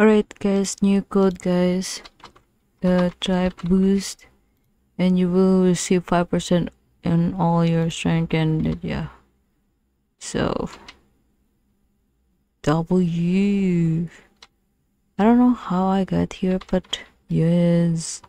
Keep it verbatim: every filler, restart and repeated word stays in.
Alright guys, new code guys, uh, type boost and you will receive five percent on all your strength and yeah. So W, I don't know how I got here, but yes,